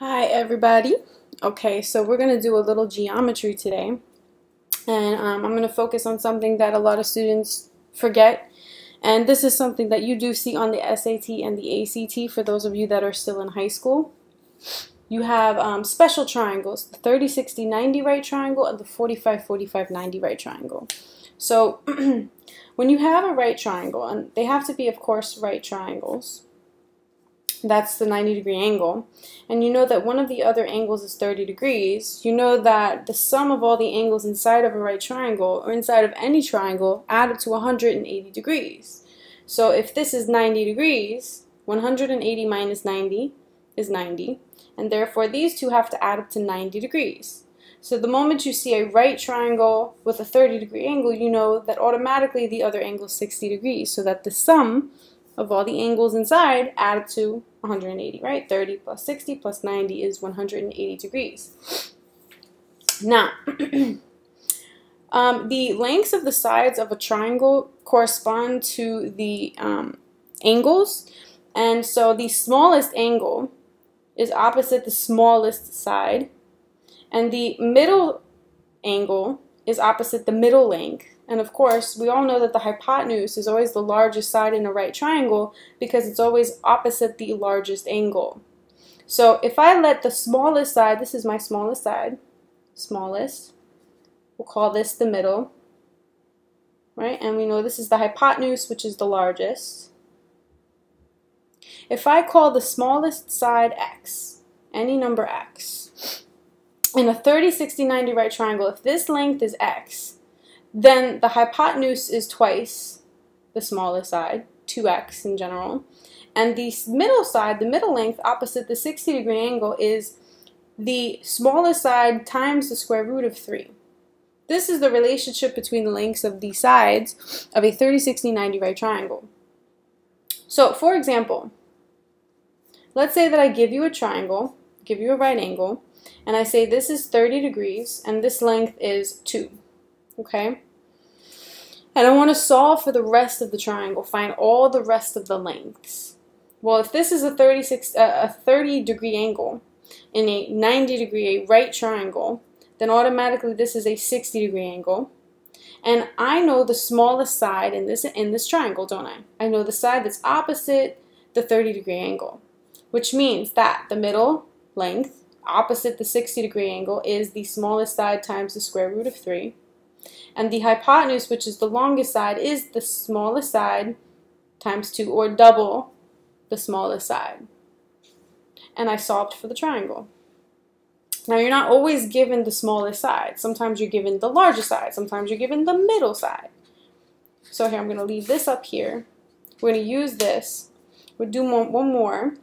Hi everybody. Okay, so we're going to do a little geometry today, and I'm going to focus on something that a lot of students forget, and this is something that you do see on the SAT and the ACT for those of you that are still in high school. You have special triangles, the 30-60-90 right triangle and the 45-45-90 right triangle. So when you have a right triangle, and they have to be, of course, right triangles, that's the 90-degree angle, and you know that one of the other angles is 30 degrees, you know that the sum of all the angles inside of a right triangle, or inside of any triangle, add up to 180 degrees. So if this is 90 degrees, 180 minus 90 is 90, and therefore these two have to add up to 90 degrees. So the moment you see a right triangle with a 30-degree angle, you know that automatically the other angle is 60 degrees, so that the sum of all the angles inside add up to 180, right? 30 plus 60 plus 90 is 180 degrees. Now, the lengths of the sides of a triangle correspond to the angles, and so the smallest angle is opposite the smallest side, and the middle angle is opposite the middle length. And of course, we all know that the hypotenuse is always the largest side in a right triangle because it's always opposite the largest angle. So if I let the smallest side, this is my smallest side, smallest, we'll call this the middle, right? And we know this is the hypotenuse, which is the largest. If I call the smallest side x, any number x, in a 30-60-90 right triangle, if this length is x, then the hypotenuse is twice the smallest side, 2x in general, and the middle side, the middle length opposite the 60-degree angle, is the smallest side times the square root of 3. This is the relationship between the lengths of the sides of a 30-60-90 right triangle. So, for example, let's say that I give you a triangle, give you a right angle, and I say this is 30 degrees and this length is 2. Okay, and I want to solve for the rest of the triangle, find all the rest of the lengths. Well, if this is a 30-degree angle in a 90-degree right triangle, then automatically this is a 60-degree angle, and I know the smallest side in this triangle, don't I? I know the side that's opposite the 30-degree angle, which means that the middle length opposite the 60-degree angle is the smallest side times the square root of 3. And the hypotenuse, which is the longest side, is the smallest side times 2, or double the smallest side. And I solved for the triangle. Now, you're not always given the smallest side. Sometimes you're given the largest side. Sometimes you're given the middle side. So here, I'm going to leave this up here. We're going to use this. We'll do one more.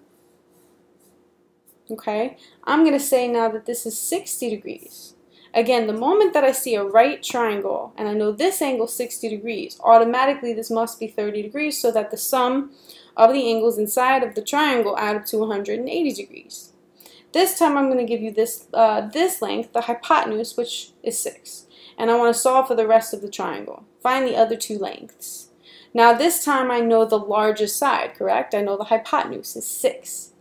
Okay? I'm going to say now that this is 60 degrees. Again, the moment that I see a right triangle, and I know this angle is 60 degrees, automatically this must be 30 degrees, so that the sum of the angles inside of the triangle add up to 180 degrees. This time I'm going to give you this length, the hypotenuse, which is 6. And I want to solve for the rest of the triangle. Find the other two lengths. Now this time I know the largest side, correct? I know the hypotenuse is 6.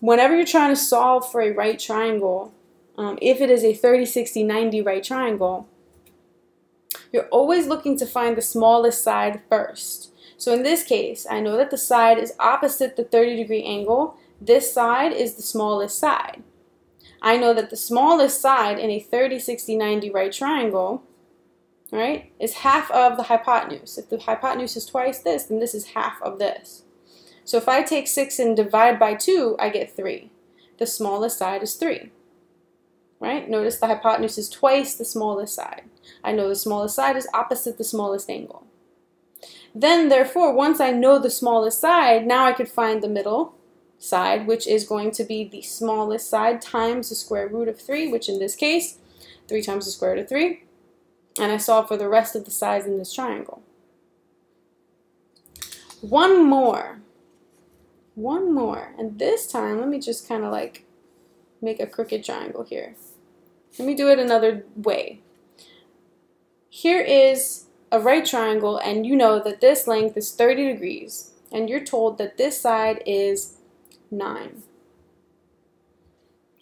Whenever you're trying to solve for a right triangle, if it is a 30-60-90 right triangle, you're always looking to find the smallest side first. So in this case, I know that the side is opposite the 30-degree angle. This side is the smallest side. I know that the smallest side in a 30-60-90 right triangle, right, is half of the hypotenuse. If the hypotenuse is twice this, then this is half of this. So if I take 6 and divide by 2, I get 3. The smallest side is 3. Right? Notice the hypotenuse is twice the smallest side. I know the smallest side is opposite the smallest angle. Then, therefore, once I know the smallest side, now I could find the middle side, which is going to be the smallest side times the square root of 3, which in this case, 3 times the square root of 3. And I solve for the rest of the sides in this triangle. One more. And this time, let me just kind of like make a crooked triangle here. Let me do it another way. Here is a right triangle, and you know that this length is 30 degrees, and you're told that this side is 9.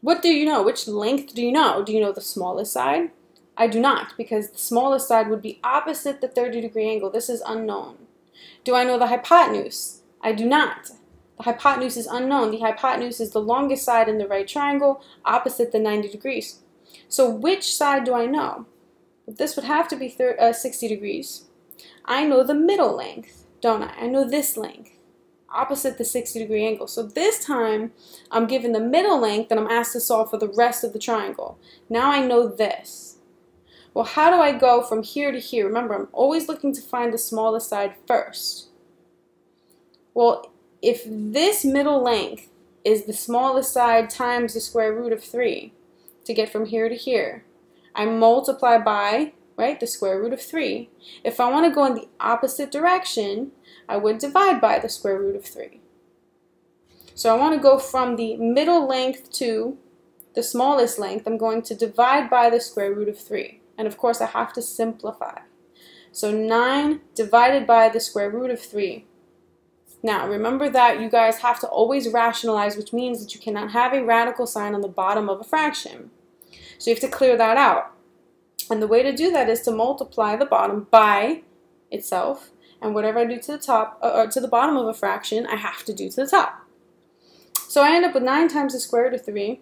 What do you know? Which length do you know? Do you know the smallest side? I do not, because the smallest side would be opposite the 30-degree angle. This is unknown. Do I know the hypotenuse? I do not. The hypotenuse is unknown. The hypotenuse is the longest side in the right triangle, opposite the 90 degrees. So which side do I know? This would have to be 60 degrees. I know the middle length, don't I? I know this length, opposite the 60-degree angle. So this time, I'm given the middle length, and I'm asked to solve for the rest of the triangle. Now I know this. Well, how do I go from here to here? Remember, I'm always looking to find the smallest side first. Well, if this middle length is the smallest side times the square root of 3 to get from here to here, I multiply by, right, the square root of 3. If I want to go in the opposite direction, I would divide by the square root of 3. So I want to go from the middle length to the smallest length. I'm going to divide by the square root of 3. And of course, I have to simplify. So 9 divided by the square root of 3. Now, remember that you guys have to always rationalize, which means that you cannot have a radical sign on the bottom of a fraction. So you have to clear that out. And the way to do that is to multiply the bottom by itself, and whatever I do to the top or to the bottom of a fraction, I have to do to the top. So I end up with 9 times the square root of 3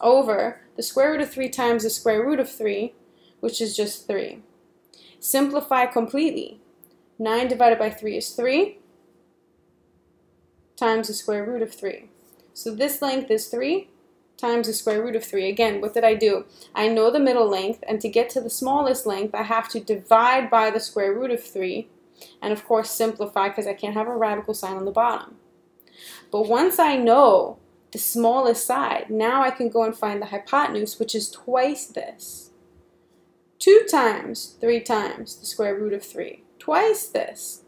over the square root of 3 times the square root of 3, which is just 3. Simplify completely. 9 divided by 3 is 3 times the square root of 3. So this length is 3 times the square root of 3. Again, what did I do? I know the middle length, and to get to the smallest length, I have to divide by the square root of 3, and of course simplify, because I can't have a radical sign on the bottom. But once I know the smallest side, now I can go and find the hypotenuse, which is twice this. 2 times 3 times the square root of 3, twice this.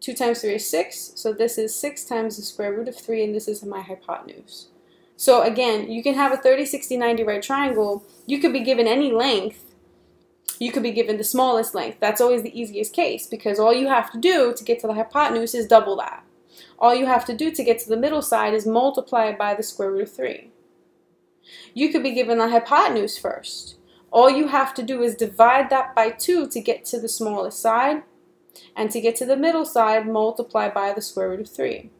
2 times 3 is 6, so this is 6 times the square root of 3, and this is my hypotenuse. So again, you can have a 30, 60, 90 right triangle. You could be given any length. You could be given the smallest length. That's always the easiest case, because all you have to do to get to the hypotenuse is double that. All you have to do to get to the middle side is multiply it by the square root of 3. You could be given the hypotenuse first. All you have to do is divide that by 2 to get to the smallest side, and to get to the middle side, multiply by the square root of 3.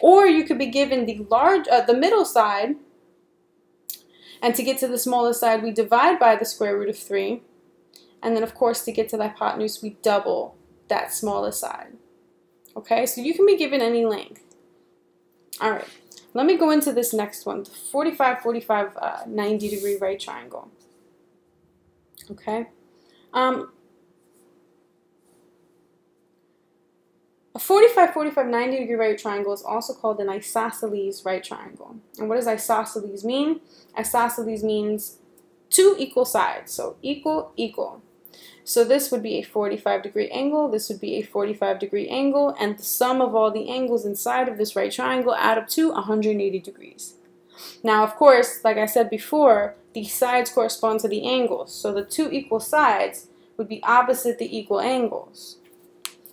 Or you could be given the middle side, and to get to the smallest side, we divide by the square root of 3. And then, of course, to get to the hypotenuse, we double that smallest side. Okay, so you can be given any length. All right, let me go into this next one, the 45, 45, 90-degree right triangle. Okay. A 45, 45, 90-degree right triangle is also called an isosceles right triangle. And what does isosceles mean? Isosceles means two equal sides, so equal, equal. So this would be a 45-degree angle, this would be a 45-degree angle, and the sum of all the angles inside of this right triangle add up to 180 degrees. Now, of course, like I said before, the sides correspond to the angles, so the two equal sides would be opposite the equal angles.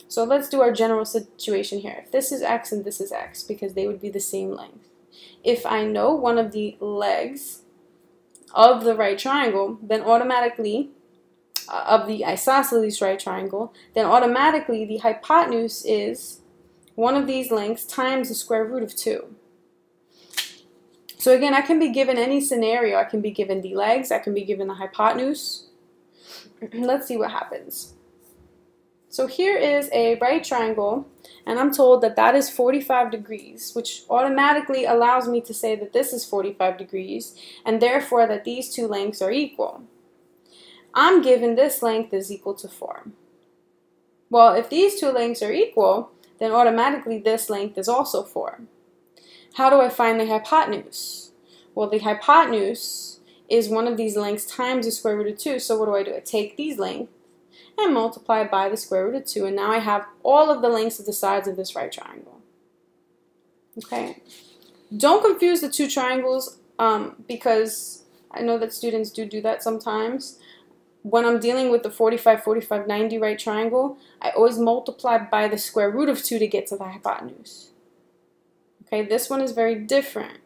So let's do our general situation here. If this is x and this is x, because they would be the same length. If I know one of the legs of the right triangle, then automatically, of the isosceles right triangle, then automatically the hypotenuse is one of these lengths times the square root of 2. So again, I can be given any scenario. I can be given the legs, I can be given the hypotenuse. Let's see what happens. So here is a right triangle, and I'm told that that is 45 degrees, which automatically allows me to say that this is 45 degrees, and therefore that these two lengths are equal. I'm given this length is equal to 4. Well, if these two lengths are equal, then automatically this length is also 4. How do I find the hypotenuse? Well, the hypotenuse is one of these lengths times the square root of 2, so what do? I take these lengths and multiply by the square root of 2, and now I have all of the lengths of the sides of this right triangle. Okay, don't confuse the two triangles, because I know that students do that sometimes. When I'm dealing with the 45, 45, 90 right triangle, I always multiply by the square root of 2 to get to the hypotenuse. Okay, this one is very different.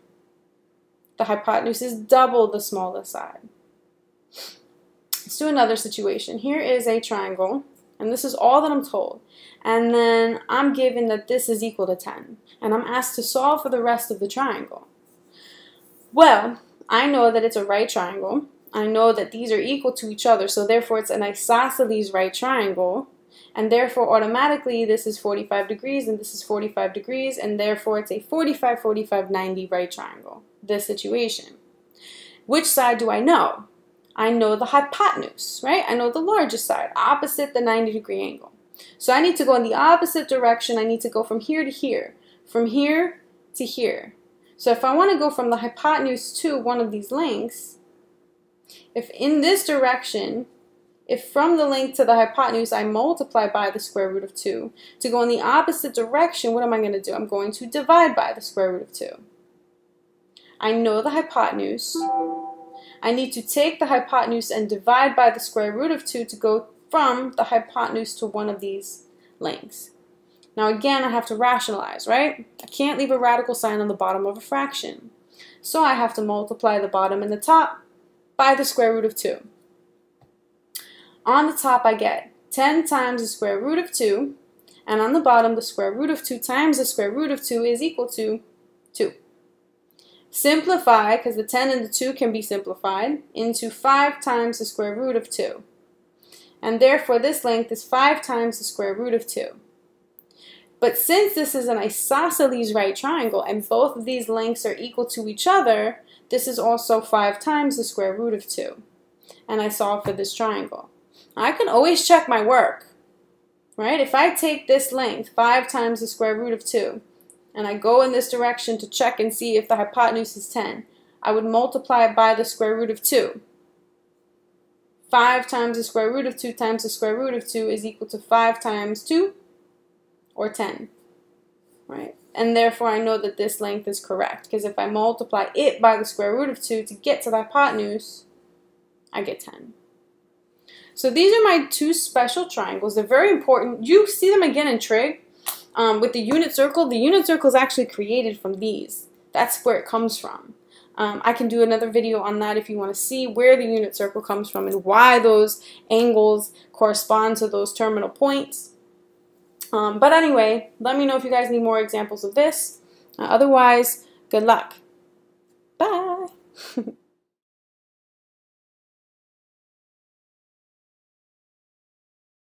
the hypotenuse is double the smallest side. Let's do another situation. Here is a triangle, and this is all that I'm told. And then I'm given that this is equal to 10, and I'm asked to solve for the rest of the triangle. Well, I know that it's a right triangle. I know that these are equal to each other, so therefore it's an isosceles right triangle, and therefore automatically this is 45 degrees and this is 45 degrees, and therefore it's a 45, 45, 90 right triangle, this situation. Which side do I know? I know the hypotenuse, right? I know the largest side, opposite the 90 degree angle. So I need to go in the opposite direction. I need to go from here to here, from here to here. So if I want to go from the hypotenuse to one of these lengths, if in this direction, if from the length to the hypotenuse I multiply by the square root of 2, to go in the opposite direction, what am I going to do? I'm going to divide by the square root of 2. I know the hypotenuse. I need to take the hypotenuse and divide by the square root of 2 to go from the hypotenuse to one of these lengths. Now again, I have to rationalize, right? I can't leave a radical sign on the bottom of a fraction. So I have to multiply the bottom and the top by the square root of 2. On the top I get 10 times the square root of 2, and on the bottom the square root of 2 times the square root of 2 is equal to 2. Simplify, because the 10 and the 2 can be simplified, into 5 times the square root of 2. And therefore this length is 5 times the square root of 2. But since this is an isosceles right triangle and both of these lengths are equal to each other, this is also 5 times the square root of 2. And I solve for this triangle. I can always check my work, right? If I take this length, 5 times the square root of 2, and I go in this direction to check and see if the hypotenuse is 10, I would multiply it by the square root of 2. 5 times the square root of 2 times the square root of 2 is equal to 5 times 2, or 10, right? And therefore I know that this length is correct, because if I multiply it by the square root of 2 to get to the hypotenuse, I get 10. So these are my two special triangles. They're very important. You see them again in trig with the unit circle. The unit circle is actually created from these. That's where it comes from. I can do another video on that if you want to see where the unit circle comes from and why those angles correspond to those terminal points. But anyway, let me know if you guys need more examples of this. Otherwise, good luck. Bye.